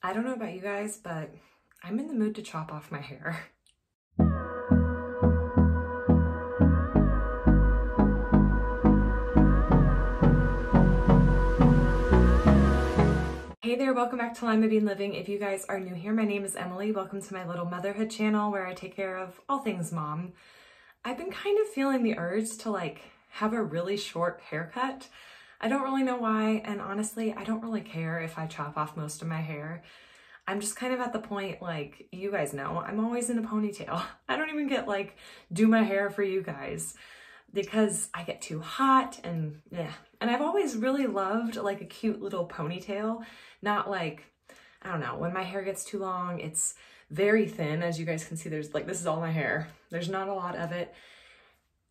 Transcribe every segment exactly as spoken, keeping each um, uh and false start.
I don't know about you guys, but I'm in the mood to chop off my hair. Hey there, welcome back to Limabean Living. If you guys are new here, my name is Emily. Welcome to my little motherhood channel where I take care of all things mom. I've been kind of feeling the urge to like have a really short haircut. I don't really know why, and honestly, I don't really care if I chop off most of my hair. I'm just kind of at the point, like, you guys know, I'm always in a ponytail. I don't even get like, do my hair for you guys because I get too hot and yeah. And I've always really loved like a cute little ponytail, not like, I don't know, when my hair gets too long, it's very thin. As you guys can see, there's like, this is all my hair. There's not a lot of it.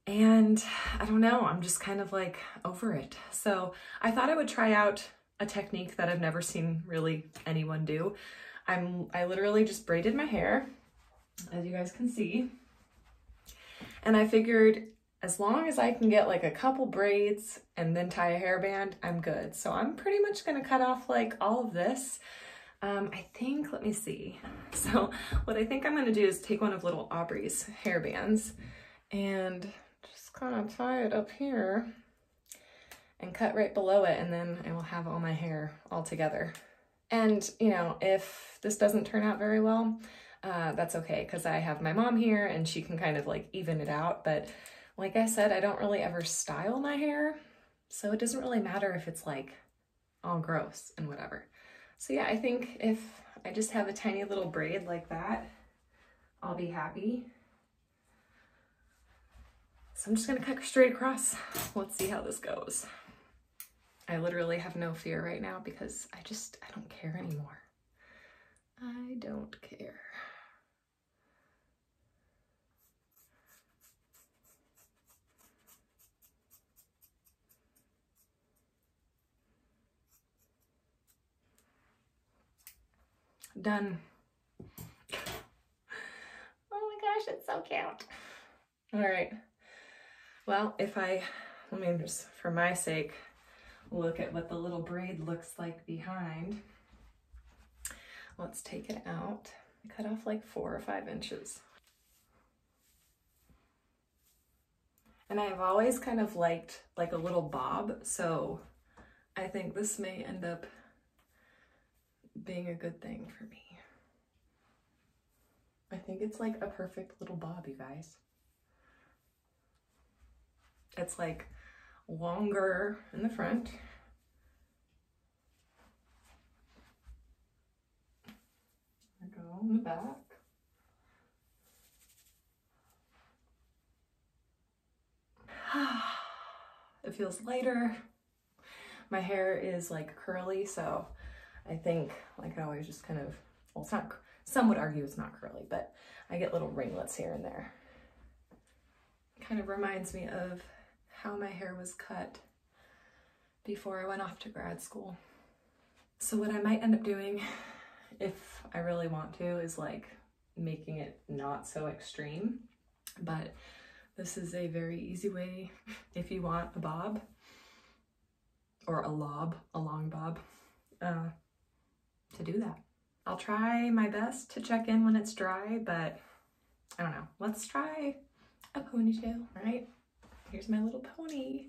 And I don't know, I'm just kind of like over it. So I thought I would try out a technique that I've never seen really anyone do. I'm, I literally just braided my hair, as you guys can see. And I figured, as long as I can get like a couple braids and then tie a hairband, I'm good. So I'm pretty much gonna cut off like all of this. Um, I think, let me see. So what I think I'm gonna do is take one of little Aubrey's hairbands and just kind of tie it up here and cut right below it. And then I will have all my hair all together. And you know, if this doesn't turn out very well, uh, that's okay. Cause I have my mom here and she can kind of like even it out. But like I said, I don't really ever style my hair, so it doesn't really matter if it's like all gross and whatever. So yeah, I think if I just have a tiny little braid like that, I'll be happy. So I'm just gonna cut straight across. Let's see how this goes. I literally have no fear right now because I just, I don't care anymore. I don't care. Done. Oh my gosh, it's so cute. All right. Well, if I, let me just, for my sake, look at what the little braid looks like behind. Let's take it out. I cut off like four or five inches. And I've always kind of liked like a little bob, so I think this may end up being a good thing for me. I think it's like a perfect little bob, you guys. It's like longer in the front. There we go, in the back. It feels lighter. My hair is like curly, so I think, like I always just kind of, well, it's not, some would argue it's not curly, but I get little ringlets here and there. Kind of reminds me of how my hair was cut before I went off to grad school. So what I might end up doing, if I really want to, is like making it not so extreme, but this is a very easy way if you want a bob or a lob, a long bob, uh, to do that. I'll try my best to check in when it's dry, but I don't know. Let's try a ponytail, all right? Here's my little pony.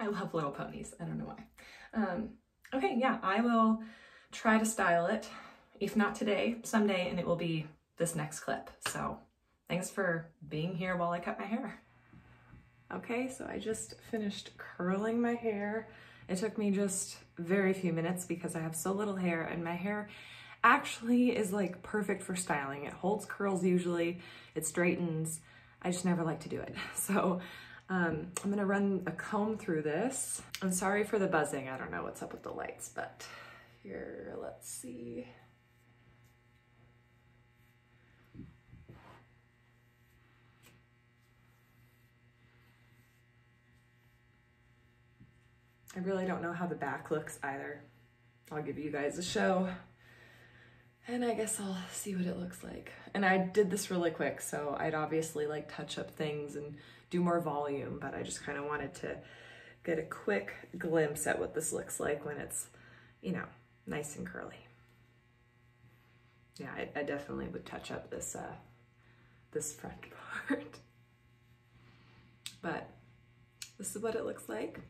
I love little ponies, I don't know why. Um, okay, yeah, I will try to style it. If not today, someday, and it will be this next clip. So thanks for being here while I cut my hair. Okay, so I just finished curling my hair. It took me just very few minutes because I have so little hair, and my hair actually is like perfect for styling. It holds curls usually, it straightens. I just never like to do it. So um, I'm gonna run a comb through this. I'm sorry for the buzzing. I don't know what's up with the lights, but here, let's see. I really don't know how the back looks either. I'll give you guys a show, and I guess I'll see what it looks like. And I did this really quick, so I'd obviously like touch up things and do more volume, but I just kind of wanted to get a quick glimpse at what this looks like when it's, you know, nice and curly. Yeah, I, I definitely would touch up this, uh, this front part. But this is what it looks like.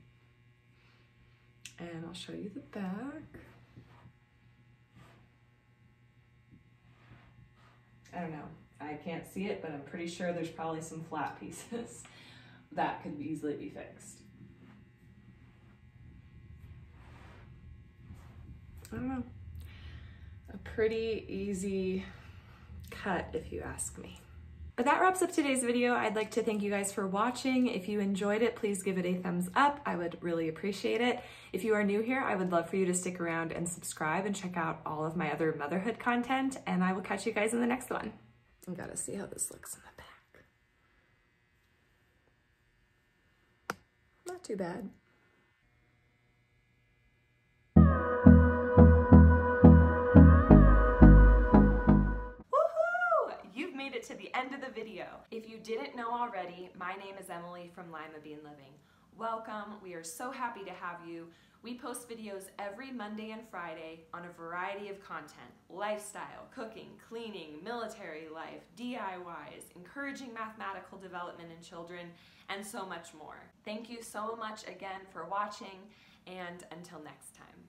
And I'll show you the back. I don't know, I can't see it, but I'm pretty sure there's probably some flat pieces that could easily be fixed. I don't know, a pretty easy cut if you ask me. But that wraps up today's video. I'd like to thank you guys for watching. If you enjoyed it, please give it a thumbs up. I would really appreciate it. If you are new here, I would love for you to stick around and subscribe and check out all of my other motherhood content, and I will catch you guys in the next one. I gotta see how this looks in the back. Not too bad. To the end of the video. If you didn't know already, my name is Emily from Limabean Living. Welcome, we are so happy to have you. We post videos every Monday and Friday on a variety of content, lifestyle, cooking, cleaning, military life, D I Ys, encouraging mathematical development in children, and so much more. Thank you so much again for watching, and until next time.